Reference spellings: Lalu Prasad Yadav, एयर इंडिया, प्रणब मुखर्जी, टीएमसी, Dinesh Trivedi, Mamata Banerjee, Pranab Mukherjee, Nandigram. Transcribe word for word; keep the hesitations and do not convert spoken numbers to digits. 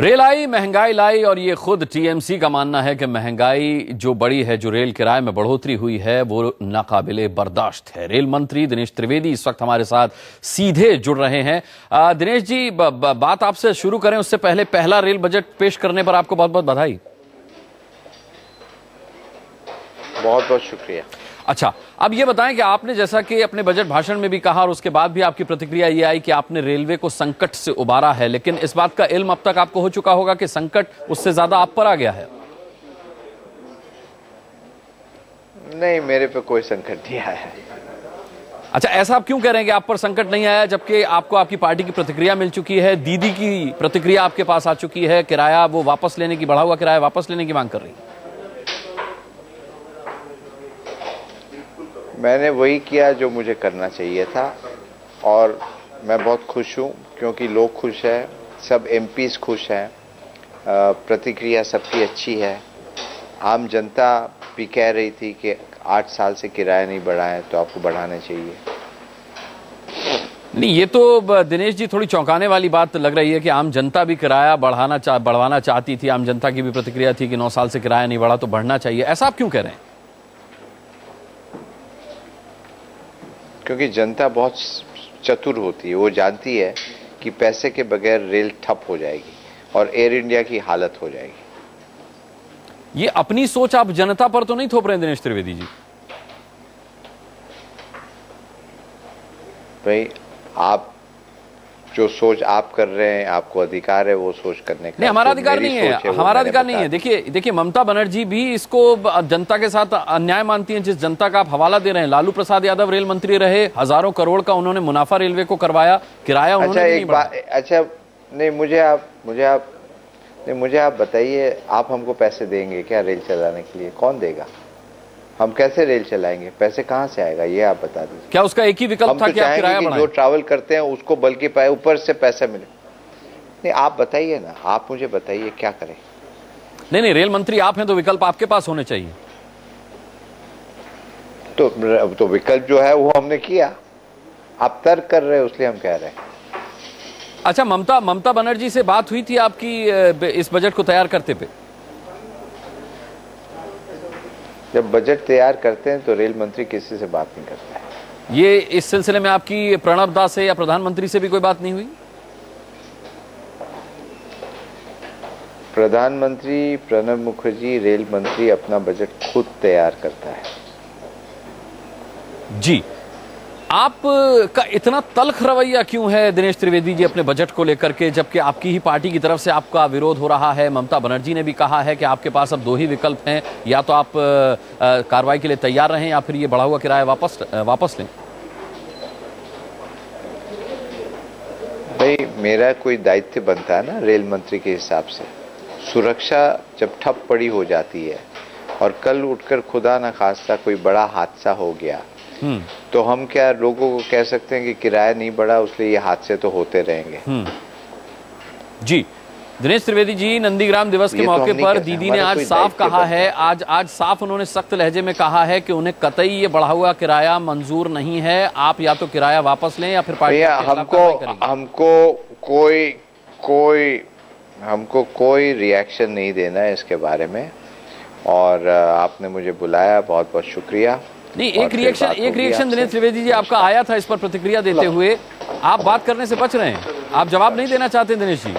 Rail आई, महंगाई लाई और ये खुद टीएमसी का मानना है कि महंगाई जो बड़ी है, जो रेल किराए में बढ़ोतरी हुई है, वो नाकाबिले बर्दाश्त है। रेल मंत्री दिनेश त्रिवेदी इस वक्त हमारे साथ सीधे जुड़ रहे हैं। आ, दिनेश जी, ब, ब, बात आपसे शुरू करें उससे पहले पहला रेल बजट पेश करने पर आपको बहुत बहुत बधाई। बहुत बहुत शुक्रिया। अच्छा, अब ये बताएं कि आपने, जैसा कि अपने बजट भाषण में भी कहा और उसके बाद भी आपकी प्रतिक्रिया ये आई कि आपने रेलवे को संकट से उबारा है, लेकिन इस बात का इल्म अब तक आपको हो चुका होगा कि संकट उससे ज्यादा आप पर आ गया है। नहीं, मेरे पे कोई संकट नहीं आया है। अच्छा, ऐसा आप क्यों कह रहे हैं कि आप पर संकट नहीं आया, जबकि आपको आपकी पार्टी की प्रतिक्रिया मिल चुकी है, दीदी की प्रतिक्रिया आपके पास आ चुकी है, किराया वो वापस लेने की, बढ़ा हुआ किराया वापस लेने की मांग कर रही है। मैंने वही किया जो मुझे करना चाहिए था और मैं बहुत खुश हूँ क्योंकि लोग खुश हैं, सब एमपीज खुश हैं, प्रतिक्रिया सबकी अच्छी है। आम जनता भी कह रही थी कि आठ साल से किराया नहीं बढ़ा है तो आपको बढ़ाना चाहिए। नहीं, ये तो दिनेश जी थोड़ी चौंकाने वाली बात लग रही है कि आम जनता भी किराया बढ़ाना चा, बढ़वाना चाहती थी। आम जनता की भी प्रतिक्रिया थी कि नौ साल से किराया नहीं बढ़ा तो बढ़ना चाहिए। ऐसा आप क्यों कह रहे हैं? क्योंकि जनता बहुत चतुर होती है, वो जानती है कि पैसे के बगैर रेल ठप हो जाएगी और एयर इंडिया की हालत हो जाएगी। ये अपनी सोच आप जनता पर तो नहीं थोप रहे हैं दिनेश त्रिवेदी जी? भाई, आप जो सोच आप कर रहे हैं, आपको अधिकार है वो सोच करने का। नहीं, हमारा अधिकार नहीं है, हमारा अधिकार नहीं है। देखिए देखिए ममता बनर्जी भी इसको जनता के साथ अन्याय मानती हैं, जिस जनता का आप हवाला दे रहे हैं। लालू प्रसाद यादव रेल मंत्री रहे, हजारों करोड़ का उन्होंने मुनाफा रेलवे को करवाया, किराया उन्होंने नहीं बढ़ाया। अच्छा, नहीं, मुझे आप मुझे आप नहीं मुझे आप बताइए, आप हमको पैसे देंगे क्या रेल चलाने के लिए? कौन देगा? हम कैसे रेल चलाएंगे? पैसे कहाँ से आएगा, ये आप बता दीजिए। क्या उसका एक ही विकल्प था कि आप किराया बढ़ाएं? जो ट्रैवल करते हैं उसको बल्कि ऊपर से पैसा मिले। नहीं, आप बताइए ना, आप मुझे बताइए क्या करें। नहीं नहीं रेल मंत्री आप हैं तो विकल्प आपके पास होने चाहिए। तो तो विकल्प जो है वो हमने किया, आप तर्क कर रहे हो इसलिए हम कह रहे हैं। अच्छा, ममता ममता बनर्जी से बात हुई थी आपकी इस बजट को तैयार करते पे? जब बजट तैयार करते हैं तो रेल मंत्री किसी से बात नहीं करता है। ये इस सिलसिले में आपकी प्रणब दा से या प्रधानमंत्री से भी कोई बात नहीं हुई? प्रधानमंत्री प्रणब मुखर्जी, रेल मंत्री अपना बजट खुद तैयार करता है। जी, आप का इतना तल्ख रवैया क्यों है दिनेश त्रिवेदी जी अपने बजट को लेकर के, जबकि आपकी ही पार्टी की तरफ से आपका विरोध हो रहा है? ममता बनर्जी ने भी कहा है कि आपके पास अब दो ही विकल्प हैं, या तो आप कार्रवाई के लिए तैयार रहें या फिर ये बढ़ा हुआ किराया वापस वापस लें। भाई, मेरा कोई दायित्व बनता है ना रेल मंत्री के हिसाब से। सुरक्षा जब ठप पड़ी हो जाती है और कल उठकर खुदा न खास्ता कोई बड़ा हादसा हो गया, तो हम क्या लोगों को कह सकते हैं कि किराया नहीं बढ़ा उसलिए ये हादसे तो होते रहेंगे? जी, दिनेश त्रिवेदी जी, नंदीग्राम दिवस के मौके तो पर दीदी ने आज साफ कहा है, आज आज साफ उन्होंने सख्त लहजे में कहा है कि उन्हें कतई ये बढ़ा हुआ किराया मंजूर नहीं है। आप या तो किराया वापस लें या फिर पार्टी हमको हमको कोई कोई हमको कोई रिएक्शन नहीं देना है इसके बारे में। और आपने मुझे बुलाया, बहुत बहुत शुक्रिया। नहीं, एक रिएक्शन एक रिएक्शन दिनेश त्रिवेदी जी आपका आया था, इस पर प्रतिक्रिया देते हुए आप बात करने से बच रहे हैं, आप जवाब नहीं देना चाहते दिनेश जी?